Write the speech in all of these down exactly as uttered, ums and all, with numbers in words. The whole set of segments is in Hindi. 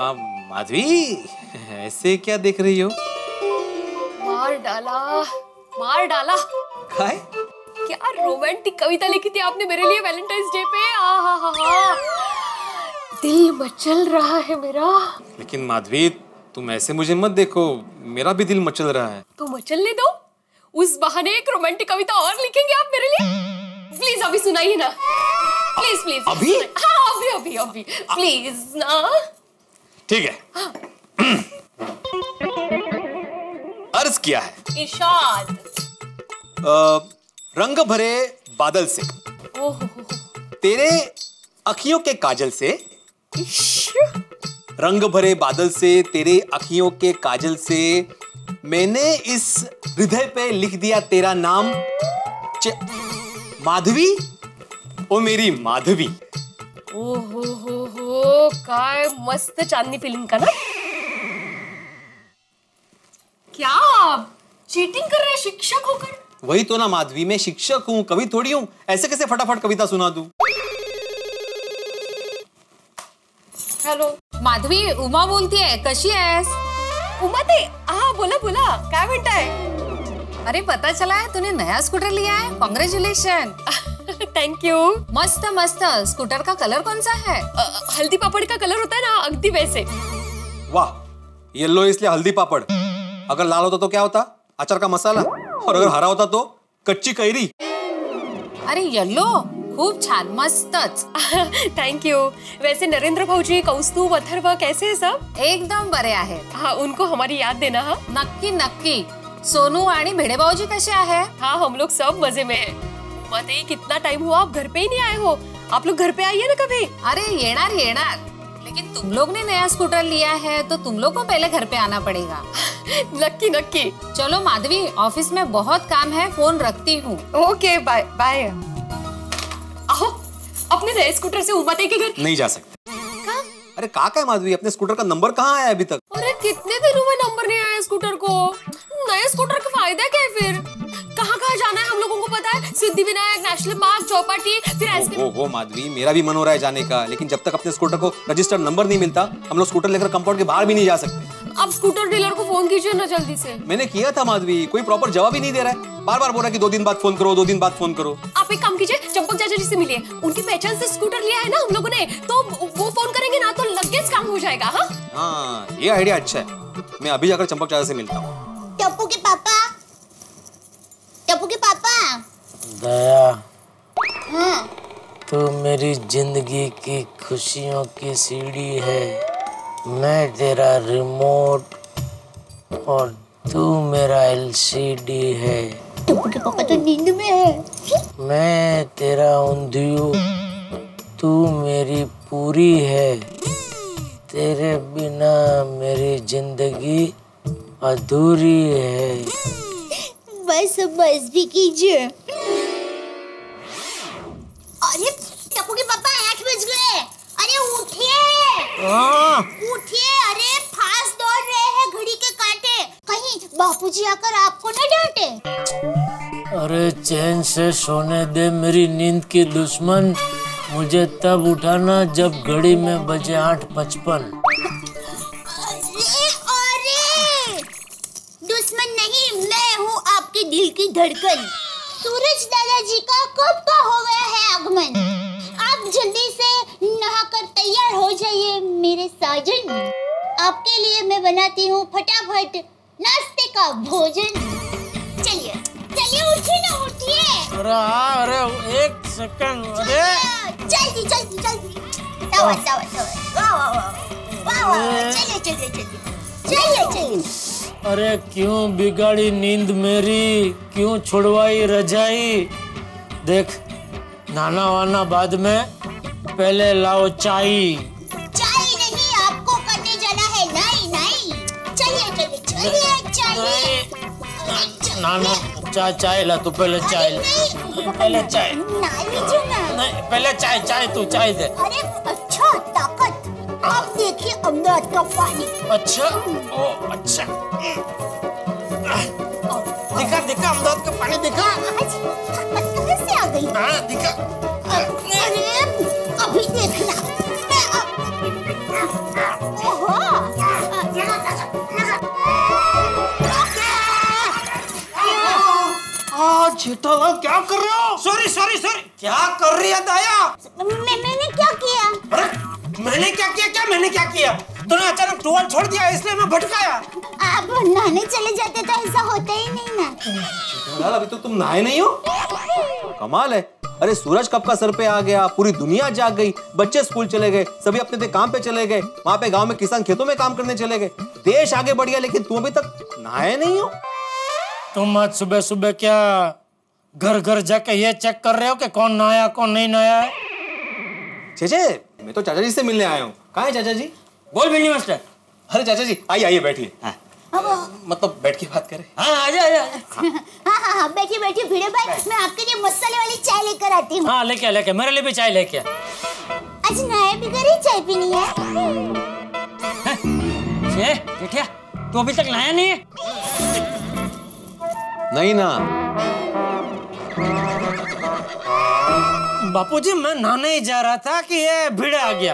माधवी, ऐसे क्या देख रही हो? मार डाला, मार डाला। काय? क्या रोमांटिक कविता लिखी थी आपने मेरे लिए वैलेंटाइंस डे पे। आहा हा हा, दिल मचल रहा है मेरा। लेकिन माधवी तुम ऐसे मुझे मत देखो, मेरा भी दिल मचल रहा है। तो मचलने दो, उस बहाने एक रोमांटिक कविता और लिखेंगे आप मेरे लिए। प्लीज अभी सुनाइए ना, प्लीज प्लीज अभी। हाँ, अभी अभी अभी प्लीज ना। ठीक है। हाँ। अर्ज किया है। इशाद। रंग भरे बादल से, ओह तेरे अखियों के काजल से, रंग भरे बादल से तेरे अखियों के काजल से, मैंने इस हृदय पे लिख दिया तेरा नाम। माधवी, ओ मेरी माधवी। ओ हो हो हो, काय मस्त चांदनी फिल्म का ना। क्या आप चीटिंग कर रहे हैं शिक्षक होकर? वही तो ना माधवी, मैं शिक्षक हूँ, कवि थोड़ी हूँ। ऐसे कैसे फटाफट कविता सुना दूँ? हेलो माधवी, उमा बोलती है, कशी है? उमा ते, हाँ बोला बोला, क्या बेटा है? अरे पता चला है तूने नया स्कूटर लिया है, कॉन्ग्रेचुलेशन। Thank you. मस्त मस्त। स्कूटर का कलर कौन सा है? आ, हल्दी पापड़ का कलर होता है ना, अगदी वैसे। वाह, येलो इसलिए हल्दी पापड़। अगर लाल होता तो क्या होता? अचार का मसाला। और अगर हरा होता तो कच्ची कैरी। अरे येलो खूप छान, मस्तच। Thank you. वैसे नरेंद्र भाऊजी, कौस्तुभ, अथर्व कैसे है सब? एकदम बरे आहेत। हाँ, उनको हमारी याद देना। हाँ नक्की नक्की। सोनू आणि भिडे भाऊजी कैसे है? हाँ हम लोग सब मजे में हैं। मत ही कितना टाइम हुआ आप घर पे ही नहीं आए हो। आप लोग घर पे आइए ना कभी। अरे येणार येणार, लेकिन तुम लोग ने नया स्कूटर लिया है तो तुम लोग को पहले घर पे आना पड़ेगा। नक्की नक्की। चलो माधवी, ऑफिस में बहुत काम है, फोन रखती हूँ। Okay bye bye. आओ अपने नए स्कूटर से उमा ताई के घर। नहीं जा सकते। अरे का का है माधवी, अपने स्कूटर का नंबर कहाँ आया अभी तक? अरे कितने दिनों में नंबर नहीं आया स्कूटर को। नए स्कूटर का फायदा क्या है फिर? कहाँ कहाँ जाना है हम लोगों को पता है? सिद्धि विनायक, नेशनल पार्क, चौपाटी, फिर आइसक्रीम। ओ, ओ, ओ माधवी, मेरा भी मन हो रहा है जाने का, लेकिन जब तक अपने स्कूटर को रजिस्टर्ड नंबर नहीं मिलता हम लोग स्कूटर लेकर कंपाउंड के बाहर भी नहीं जा सकते। अब स्कूटर डीलर को फोन कीजिए ना जल्दी से। मैंने किया था माधवी, कोई प्रॉपर जवाब ही नहीं दे रहा है। बार बार बोल रहा है कि दो दिन बाद फोन करो, दो दिन बाद फोन करो। आप एक काम कीजिए, चंपक चाचा जी से मिलिए, उनकी पहचान से स्कूटर लिया है ना हम लोगों ने, तो वो फोन करेंगे ना तो लगेज काम हो जाएगा। हाँ ये आइडिया अच्छा है, मैं अभी जाकर चंपक चाचा से मिलता हूँ। टप्पू के पापा, टप्पू के पापा। दया। हाँ। तू मेरी जिंदगी की खुशियों की सीढ़ी है, मैं तेरा रिमोट और तू मेरा एलसीडी है। टप्पू के पापा तो नींद में है। मैं तेरा उंधियू, तू मेरी पूरी है, तेरे बिना मेरी जिंदगी अधूरी है। बस बस भी कीजिए। अरे टप्पू के पापा आठ बज गए, अरे उठिए उठिए। अरे फास्ट दौड़ रहे हैं घड़ी के कांटे, कहीं बापूजी आकर आपको ना डांटे। अरे चैन से सोने दे मेरी नींद की दुश्मन, मुझे तब उठाना जब घड़ी में बजे आठ पचपन। दिल की धड़कन। सूरज दादाजी का कब का हो गया है आगमन? आप जल्दी से नहाकर तैयार हो जाइए मेरे साजन, आपके लिए मैं बनाती हूँ फटाफट नाश्ते का भोजन। चलिए चलिए, उठिए ना उठिए। अरे अरे एक सेकंड, अरे जल्दी जल्दी जल्दी। वाह वाह वाह वाह वाह, चलिए चलिए चलिए चलिए। अरे क्यों बिगाड़ी नींद मेरी, क्यों छुड़वाई रजाई? देख नाना वाना बाद में, पहले लाओ चाय। चाय नहीं, आपको करने जाना है। नहीं नहीं, चलिए चलिए चलिए चाहिए। नाना चाय चाय ला, तू पहले चाय ला, पहले चाय। नहीं पहले चाय, चाय तू चाय दे। अरे अच्छा ताकत, आप देखिए अमदाद का पानी। अच्छा ओ अच्छा, दिखा दिखा अमदाद का पानी दिखा। कहाँ से आ गई? हाँ दिखा। अरे अभी देखना। ओहो सीताराम क्या कर रहे हो? सॉरी सॉरी सॉरी क्या कर रही है दाया? मैं, मैंने क्या किया? अरे मैंने क्या किया क्या मैंने क्या किया? तूने अचानक टूवल छोड़ दिया इसलिए मैं भटकाया। आप नहाने चले जाते तो ऐसा होता ही नहीं ना। अभी तो तुम नहाए नहीं हो। कमाल है। अरे सूरज कब का सर पे आ गया, पूरी दुनिया जाग गई, बच्चे स्कूल चले गए, सभी अपने अपने काम पे चले गए, वहाँ पे गांव में किसान खेतों में काम करने चले गए, देश आगे बढ़ गया, लेकिन तुम अभी तक नहाए नहीं हो। तुम आज सुबह सुबह क्या घर घर जाके ये चेक कर रहे हो कि कौन नहाया कौन नहीं नहाया? चेचे मैं तो चाचा जी से मिलने आया हूँ। कहाँ है चाचा जी? बोल बिल्ली मास्टर। अरे चाचा जी आइए आइए बैठिए। हाँ। मतलब बैठ के बात करें। हाँ आजा आजा। हाँ हाँ हाँ बैठिए बैठिए भिड़े भाई, मैं आपके लिए मसाले वाली चाय लेकर आती हूँ। हाँ लेके लेके मेरे लिए भी चाय लेके। आज नहाए बिगड़ी चाय पीनी है। ये बैठिया तू अभी तक नहाया नहीं है? नहीं ना बापूजी, मैं नहाने ही जा रहा था कि ये भिड़े आ गया,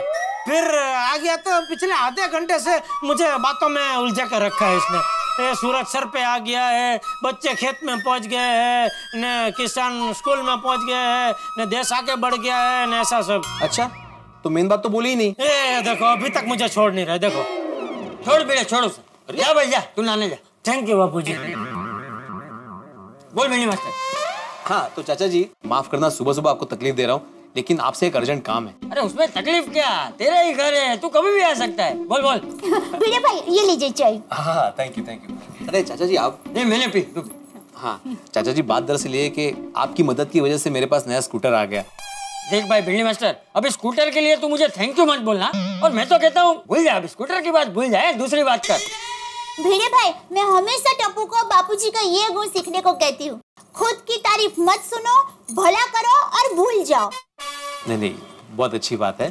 फिर आ गया तो पिछले आधे घंटे से मुझे बातों में उलझा कर रखा है इसने। ए, सूरज सर पे आ गया है, बच्चे खेत में पहुंच गए हैं, न किसान स्कूल में पहुंच गए हैं, न देश आगे बढ़ गया है, न ऐसा सब। अच्छा तो मेन बात तो बोली ही नहीं। ए देखो अभी तक मुझे छोड़ नहीं रहा। देखो छोड़ बेटा छोड़ो सर, जा भाई जा, तू नहाने जा। Thank you Bapu ji. बोल मेरी मास्टर। हाँ तो चाचा जी माफ करना सुबह सुबह आपको तकलीफ दे रहा हूँ, लेकिन आपसे एक अर्जेंट काम है। अरे उसमें तकलीफ क्या, तेरा ही घर है, तू कभी भी आ सकता है। बोल बोल भैया भाई ये लीजिए चाय। हाँ थैंक यू थैंक यू। अरे चाचा जी आप नहीं मैंने पी। हाँ चाचा जी बात दरअसल ये कि आपकी मदद की वजह से मेरे पास नया स्कूटर आ गया। देख भाई बिल्ली मास्टर, अब स्कूटर के लिए तू मुझे थैंक यू मत बोलना, और मैं तो कहता हूँ भूल जा, अब स्कूटर की बात भूल जाए, दूसरी बात कर। भिड़े भाई मैं हमेशा टप्पू को बापूजी का ये गुण सीखने को कहती हूँ, खुद की तारीफ मत सुनो, भला करो और भूल जाओ। नहीं नहीं बहुत अच्छी बात है।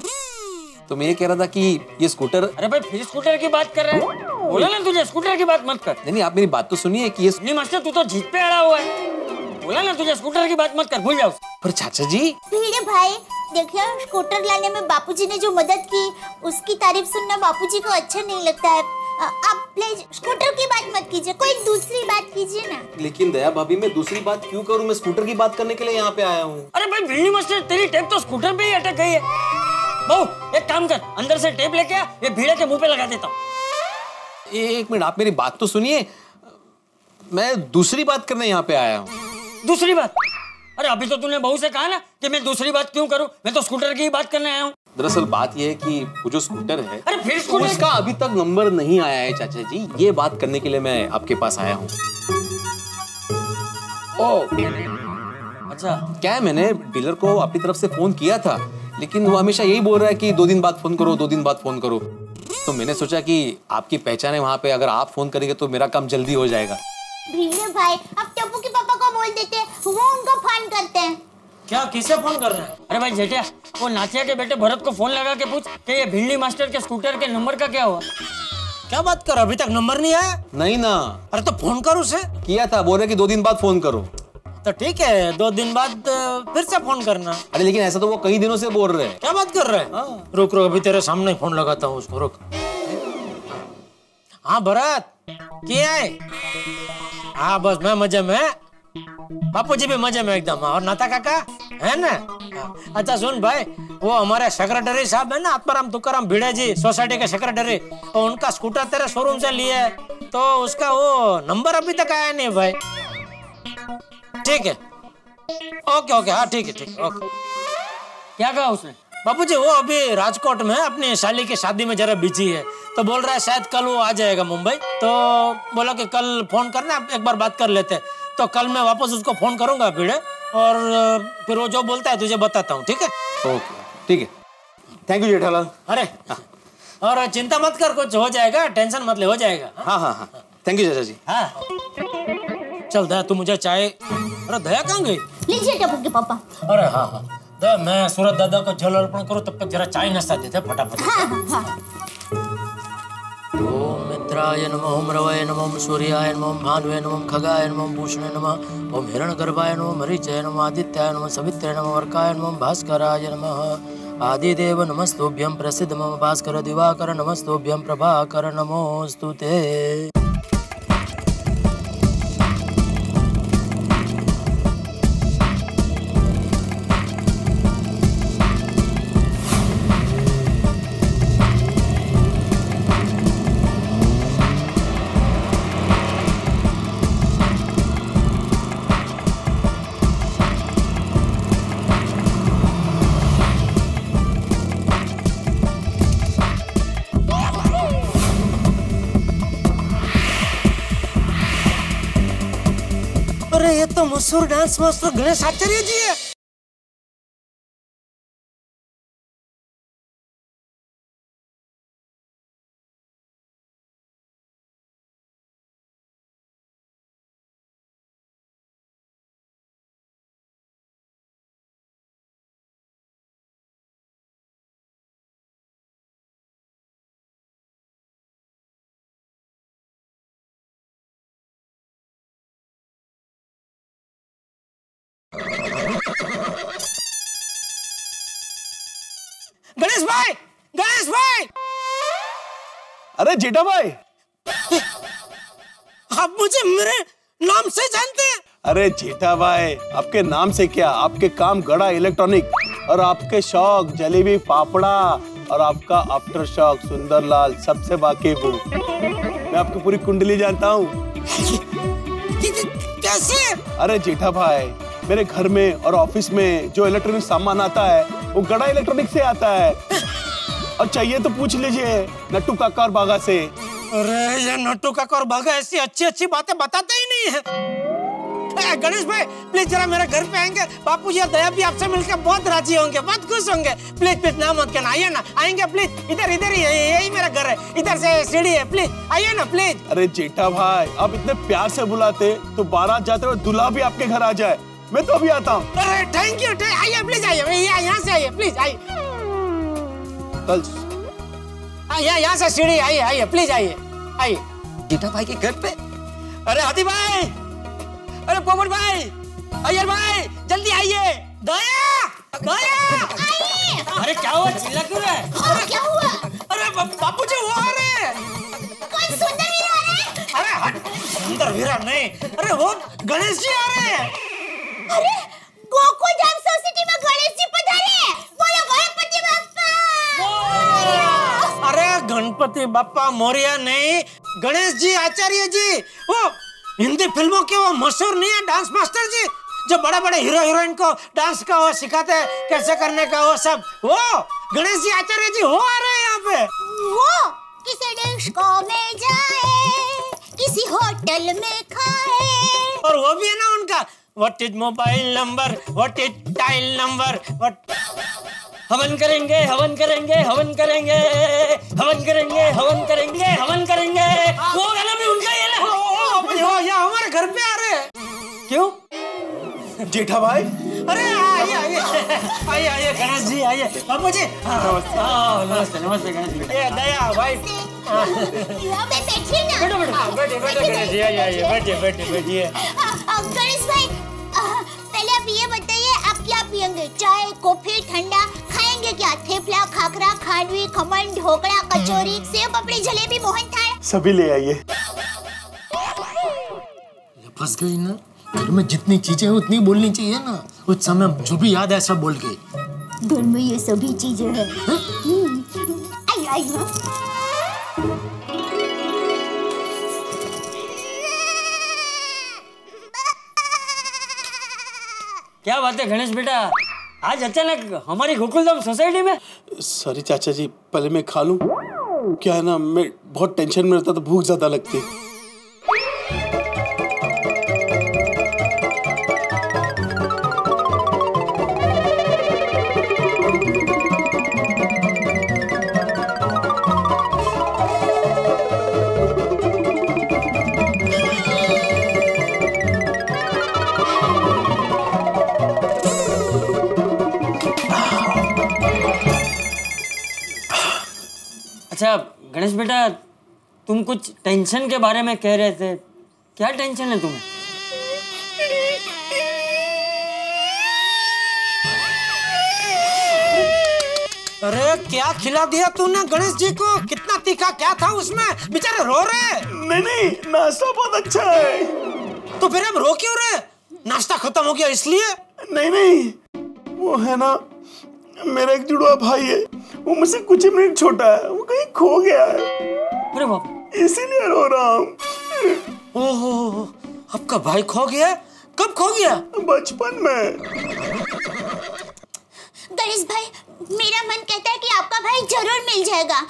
तो मैं ये कह रहा था कि ये स्कूटर। अरे भाई फिर स्कूटर की बात कर रहे हैं, बोला ना तुझे स्कूटर की बात मत कर। नहीं नहीं आप मेरी बात तो सुनिए कि ये नहीं मास्टर तू तो जीत पे अड़ा हुआ है, बोला ना तुझे स्कूटर की बात मत कर, भूल जाओ। पर चाचा जी। भिड़े भाई देखिए स्कूटर लाने में बापूजी ने जो मदद की उसकी तारीफ सुनना बापूजी को अच्छा नहीं लगता है। आप प्लीज स्कूटर की बात मत कीजिए, कोई दूसरी बात कीजिए ना। लेकिन दया भाभी मैं दूसरी बात क्यों करूं, मैं स्कूटर की बात करने के लिए यहाँ पे आया हूँ। अरे भाई बिल्ली मास्टर तेरी टेप तो स्कूटर पे ही अटक गई है। बहू एक काम कर, अंदर से टेप लेके आ, ये भीड़े के मुंह पे लगा देता हूँ। एक मिनट आप मेरी बात तो सुनिए, मैं दूसरी बात करने यहाँ पे आया हूँ। दूसरी बात? अरे अभी तो तूने बहू से कहा ना कि मैं दूसरी बात क्यों करूँ, मैं तो स्कूटर की बात करने आया हूँ। दरअसल बात यह है कि वो जो स्कूटर है। अरे फिर स्कूटर उसका अभी तक नंबर नहीं आया है चाचा जी, ये बात करने के लिए मैं आपके पास आया हूँ। ओह अच्छा। क्या है मैंने डीलर को अपनी तरफ से फोन किया था, लेकिन वो हमेशा यही बोल रहा है कि दो दिन बाद फोन करो, दो दिन बाद फोन करो। तो मैंने सोचा कि आपकी पहचान है वहाँ पे, अगर आप फोन करेंगे तो मेरा काम जल्दी हो जाएगा। भाई अब टप्पू के पापा को बोल देते हैं, वो उनको फोन करते हैं। क्या किसे फोन कर रहा है? अरे भाई जेठिया वो नाथिया के बेटे भरत को फोन लगा के पूछ कि ये भिंडी मास्टर के स्कूटर के नंबर का क्या हुआ। क्या बात कर, अभी तक नंबर नहीं आया? नहीं ना। अरे तो फोन करो उसे। किया था, बोल रहे कि दो दिन बाद फोन करो। तो ठीक है दो दिन बाद फिर से फोन करना। अरे लेकिन ऐसा तो वो कई दिनों से बोल रहे हैं। क्या बात कर रहे हैं? रुक रुक अभी तेरे सामने फोन लगाता हूँ उसको, रुक। हाँ भरत क्या है? हाँ बस मैं मजे में, बापू जी भी मजे में एकदम, और नाता काका है ना। अच्छा सुन भाई, वो हमारे सेक्रेटरी साहब है ना आत्माराम तुकाराम भिड़े जी, सोसाइटी के सेक्रेटरी, और उनका स्कूटर तेरे शोरूम से लिए है, तो उसका वो नंबर अभी तक आया नहीं भाई। ठीक है ओके ओके। हाँ ठीक है ठीक है ओके। क्या कहा उसने? बापू जी वो अभी राजकोट में अपनी साली की शादी में जरा बिजी है, तो बोल रहा है शायद कल वो आ जाएगा मुंबई, तो बोला कि कल फोन करना, एक बार बात कर लेते। तो कल मैं वापस उसको फोन करूंगा भिड़े, और फिर वो जो बोलता है तुझे बताता हूँ। ठीक है ओके ठीक है। Thank you Jethalal. अरे हाँ। और चिंता मत कर, कुछ हो जाएगा, टेंशन मत ले, हो जाएगा। हाँ हाँ हाँ थैंक यू चाचा जी। हाँ चल दया तू मुझे चाय। अरे दया कहाँ गई? लीजिए टप्पू के पापा। अरे हाँ हाँ दया मैं सूरज दादा को जल अर्पण करूँ, तब तक जरा चाय नाश्ता देते फटाफट। ओम मित्राय नमः, ओम रवाय नमः, ओम सूर्याय नमः, ओम भानुवे नमः, ओम खगाय नमः, ओम भूषणे नमः, ओम हिरण्यगर्भाय नमः, ओम मरीचाय नमः, आदित्याय नमः, सवित्रे नमः, वर्काय नमः, भास्कराय नमः। आदिदेव नमस्तुभ्यं प्रसिद्ध मम भास्कर दिवाकर नमस्तुभ्यं प्रभाकर नमोस्तुते। तो मशहूर डांस मास्टर गणेश आचार्य जी है। गणेश भाई, गणेश भाई, अरे जीटा भाई, आप मुझे मेरे नाम से जानते हैं? अरे जीटा भाई, आपके नाम से क्या, आपके काम गड़ा इलेक्ट्रॉनिक और आपके शौक जलेबी पापड़ा और आपका आफ्टर शौक सुंदरलाल सबसे वाकिफ हूँ। मैं आपकी पूरी कुंडली जानता हूँ। कैसे? अरे जीठा भाई, मेरे घर में और ऑफिस में जो इलेक्ट्रॉनिक सामान आता है वो गड़ा इलेक्ट्रॉनिक से आता है। और चाहिए तो पूछ लीजिए नट्टू काका और बागा से। अरे ये नट्टू काका और बागा ऐसी अच्छी अच्छी बातें बताते ही नहीं है। गणेश भाई प्लीज जरा मेरे घर पे आएंगे, बापू जी और दया भी आपसे मिलकर बहुत राजी होंगे, बहुत खुश होंगे। प्लीज प्लीज ना मत कहना, आइए ना, आएंगे प्लीज। इधर इधर ही यही मेरा घर है, इधर से सीढ़ी है, प्लीज आइए ना प्लीज। अरे जेठा भाई, आप इतने प्यार से बुलाते तो बारात जाते और दूल्हा भी आपके घर आ जाए। मैं तो अभी आता हूँ। अरे थैंक यू, आइए प्लीज, आइए यहाँ से, आइए प्लीज, आइए कल यहाँ से सीढ़ी, आइए आइए प्लीज, आइए आइए जीठा भाई के घर पे। अरे हाथी भाई, अरे पोपट भाई, अय्यर भाई, जल्दी आइए। दया, दया, अरे क्या हुआ, चिल्ला क्यों रहा है? और क्या हुआ? अरे बापू जी वो आ रहे हैं। अरे हट, सुंदर वीरा नहीं, अरे वो गणेश जी आ रहे हैं। अरे गोकुलधाम सोसाइटी में गणेश जी पधारे। बोलो गणपति बाप्पा। अरे गणपति बाप्पा मोरिया नहीं, गणेश जी आचार्य जी, वो हिंदी फिल्मों के वो मशहूर नहीं है डांस मास्टर जी, जो बड़े बड़े हीरो हीरोइन को डांस का वो सिखाते हैं कैसे करने का वो सब, वो गणेश जी आचार्य जी वो आ रहे हैं यहाँ पे। वो किसी देश को में जाए, किसी होटल में खाए, और वो भी है ना उनका What is mobile number? What is dial number? What? हवन करेंगे, हवन करेंगे, हवन करेंगे, हवन करेंगे, हवन करेंगे, हवन करेंगे। वो गाना भी उनका ही है ना? ओ ओ, ये हमारे घर पे आ रहे हैं। क्यों? जेठा भाई? अरे आइए आइए आइए आइए गणेश जी, आइए बापू जी। नमस्ते नमस्ते गणेश जी। ये दया भाई। बैठो बैठो बैठो बैठो गणेश जी, आइए आइए बैठिए बैठिए बैठिए। गणेश भाई, ये बताइए आप क्या पियेंगे? चाय, कॉफी, ठंडा? खाएंगे क्या? थेपला, खाकरा, खानवी, खमन, ढोकला, कचौरी, सेव पापड़ी, जलेबी, मोहनथाल, सभी ले आइए। फंस गई ना, घर में जितनी चीजें हैं उतनी बोलनी चाहिए ना, उस समय जो भी याद है सब बोल गई। घर में ये सभी चीजें हैं। आई आई क्या बात है गणेश बेटा, आज अचानक हमारी गोकुलधाम सोसाइटी में? सॉरी चाचा जी, पहले मैं खा लूं। क्या है ना, मैं बहुत टेंशन में रहता तो भूख ज्यादा लगती। अच्छा गणेश बेटा, तुम कुछ टेंशन के बारे में कह रहे थे, क्या टेंशन है तुम्हें? अरे क्या खिला दिया तूने गणेश जी को, कितना तीखा क्या था उसमें, बेचारे रो रहे। नहीं नहीं, नाश्ता बहुत अच्छा है। तो फिर हम रो क्यों रहे? नाश्ता खत्म हो गया इसलिए? नहीं नहीं, वो है ना मेरा एक जुड़वा भाई है, वो मुझसे कुछ ही मिनट छोटा है, वो कहीं खो गया है। अरे बाप, इसीलिए रो रहा हूँ। ओहो, आपका भाई खो गया? कब खो गया? बचपन में। गणेश भाई, मेरा मन कहता है कि आपका भाई जरूर मिल जाएगा।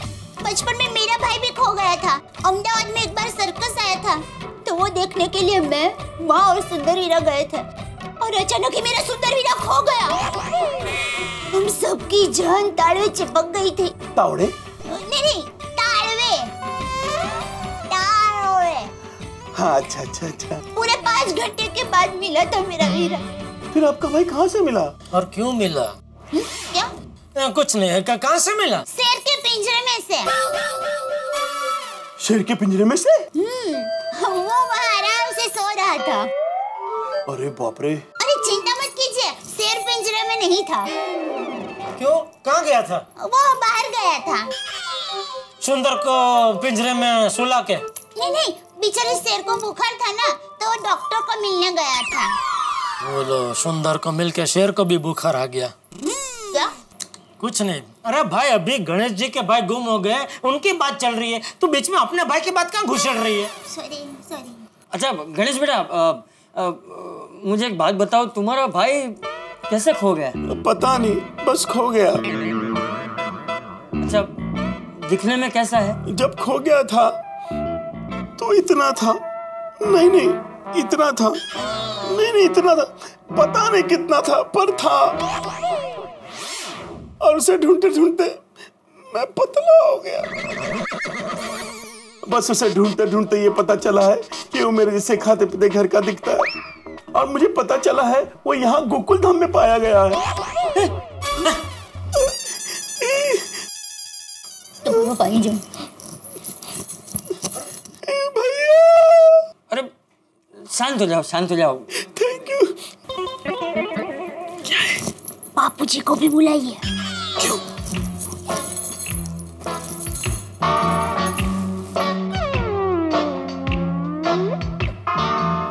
बचपन में मेरा भाई भी खो गया था, अहमदाबाद में एक बार सर्कस आया था तो तो वो देखने के लिए मैं, माँ और सुंदर हीरा गए थे और अचानक ही मेरा सुंदर हीरा खो गया। तुम सबकी जान ताड़वे चिपक गई थी। ताड़वे? नहीं नहीं, ताड़वे। ताड़वे। हाँ अच्छा अच्छा अच्छा। पूरे पाँच घंटे के बाद मिला था मेरा हीरा। फिर आपका भाई कहाँ से मिला? और क्यों मिला? हुँ? क्या? आ, कुछ नहीं है। कहाँ से मिला? शेर के पिंजरे में से। शेर के पिंजरे में से? हम्म, वो वहाँ आराम से सो रहा था। अरे बाप रे। अरे चिंता मत कीजिए, शेर पिंजरे में नहीं था। क्यों? कहाँ गया था? वो बाहर गया था। सुंदर को पिंजरे में सुला के? नहीं नहीं, बेचारे शेर को बुखार था ना, तो वो डॉक्टर को मिलने गया था। बोलो, सुंदर को मिल के शेर को भी बुखार आ गया? क्या? कुछ नहीं। अरे भाई, अभी गणेश जी के भाई गुम हो गए, उनकी बात चल रही है, तू बीच में अपने भाई की बात कहाँ घुसड़ रही है? Sorry sorry. अच्छा गणेश बेटा, आ, आ, मुझे एक बात बताओ, तुम्हारा भाई कैसे खो गया? पता नहीं, बस खो गया। अच्छा, दिखने में कैसा है? जब खो गया था तो इतना था, नहीं नहीं इतना था, नहीं नहीं इतना था, पता नहीं कितना था, पर था। और उसे ढूंढते ढूंढते मैं पतला हो गया। बस उसे ढूंढते ढूंढते ये पता चला है कि वो मेरे जैसे खाते पीते घर का दिखता है, और मुझे पता चला है वो यहाँ गोकुलधाम में पाया गया है। तो पानी जो भैया। अरे शांत हो जाओ, शांत हो जाओ। Thank you. बापू जी को भी बुलाइए।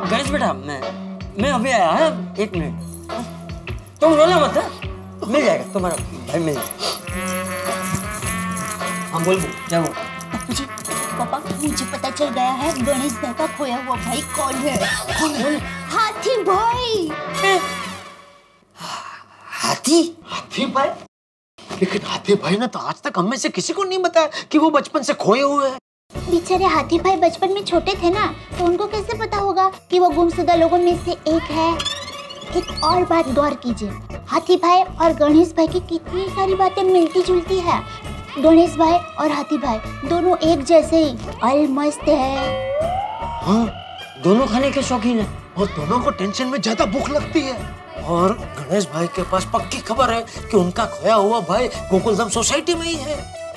गणेश बेटा, मैं मैं अभी आया है, एक मिनट। तुम रोना मत, मिल जाएगा तुम्हारा भाई, मिल जाएगा। हाँ बोल बोल, क्या बोल? बापू जी, पापा मुझे पता चल गया है गणेश भाई का खोया हुआ भाई कौन है। कौन? हाथी भाई। हाथी? हाथी भाई? लेकिन हाथी भाई ने तो आज तक हम में से किसी को नहीं बताया कि वो बचपन से खोए हुए हैं। बेचारे हाथी भाई बचपन में छोटे थे ना, तो उनको कैसे पता होगा कि वो गुमशुदा लोगों में से एक है। एक और बात गौर कीजिए, हाथी भाई और गणेश भाई की कितनी सारी बातें मिलती जुलती है। गणेश भाई और हाथी भाई दोनों एक जैसे ही अलमस्त है। हाँ, दोनों खाने के शौकीन है और दोनों को टेंशन में ज्यादा भूख लगती है। और गणेश भाई के पास पक्की खबर है कि उनका खोया हुआ भाई गोकुलधाम सोसाइटी में ही है।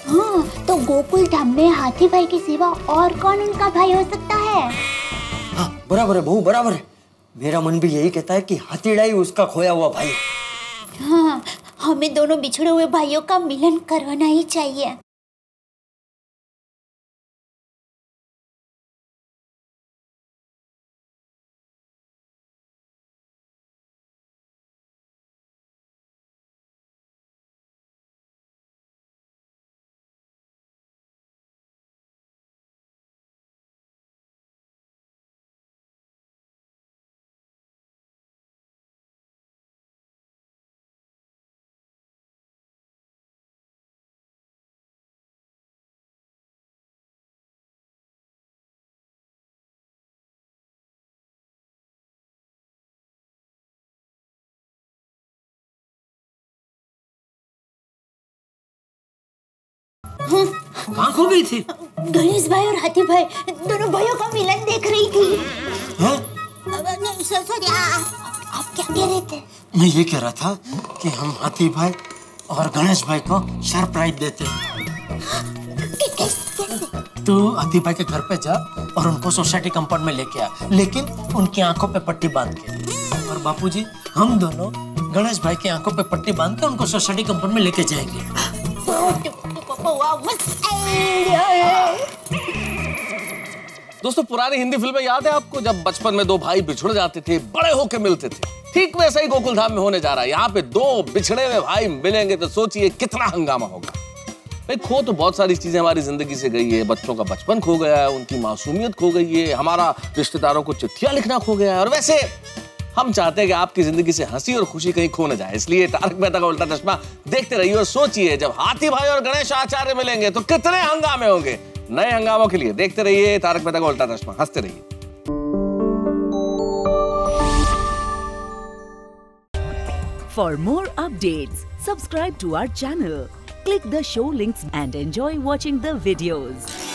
हाँ, तो गोकुलधाम में हाथी भाई के सिवा और कौन उनका भाई हो सकता है? हाँ, बराबर है बहू, बराबर है। मेरा मन भी यही कहता है कि हाथीड़ाई उसका खोया हुआ भाई। हाँ, हमें दोनों बिछड़े हुए भाइयों का मिलन करवाना ही चाहिए। कहाँ खो गई थी? गणेश भाई और हाथी भाई दोनों भाइयों का मिलन देख रही थी। हाँ? सॉरी, आप क्या कह रहे थे? मैं ये कह रहा था कि हम हाथी भाई और गणेश भाई को सरप्राइज देते हैं। तू हाथी भाई के घर पे जा और उनको सोसाइटी कंपाउंड में लेके आ, लेकिन उनकी आंखों पे पट्टी बांध के। और बापू जी, हम दोनों गणेश भाई की आंखों पे पट्टी बांध के उनको सोसाइटी कंपाउंड में लेके जाएंगे। दोस्तों, पुरानी हिंदी फिल्में याद है आपको, जब बचपन में दो भाई बिछड़ जाते थे, बड़े होके मिलते थे। ठीक वैसा ही गोकुलधाम में होने जा रहा है। यहाँ पे दो बिछड़े हुए भाई मिलेंगे तो सोचिए कितना हंगामा होगा। भाई, खो तो बहुत सारी चीजें हमारी जिंदगी से गई है। बच्चों का बचपन खो गया है, उनकी मासूमियत खो गई है, हमारा रिश्तेदारों को चिट्ठियां लिखना खो गया है। और वैसे हम चाहते हैं कि आपकी जिंदगी से हंसी और खुशी कहीं खो न जाए, इसलिए तारक मेहता का उल्टा चश्मा देखते रहिए और सोचिए, जब हाथी भाई और गणेश आचार्य मिलेंगे तो कितने हंगामे होंगे। नए हंगामों के लिए देखते रहिए तारक मेहता का उल्टा चश्मा। हंसते रहिए। For more updates, subscribe to our channel, click the show links and enjoy watching the videos.